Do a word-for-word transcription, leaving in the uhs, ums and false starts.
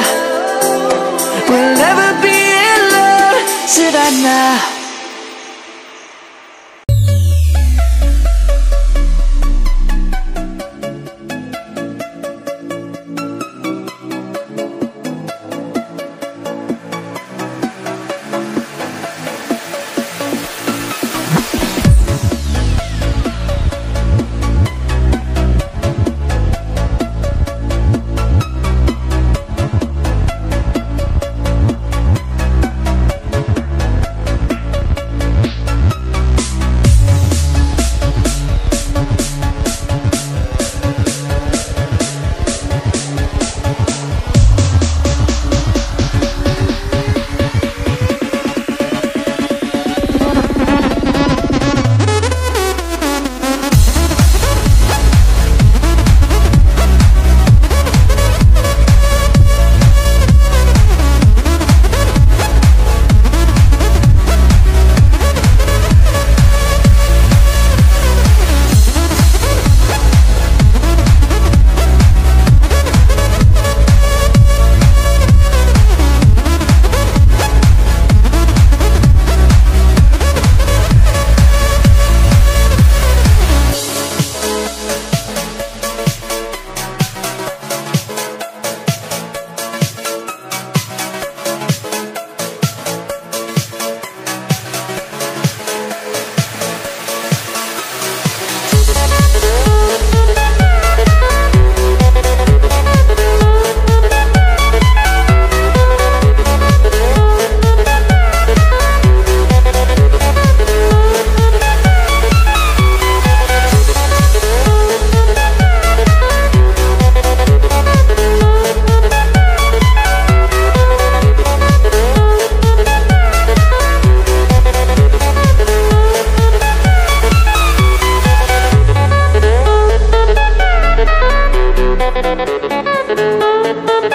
we'll never be in love, should I not? We'll be right back.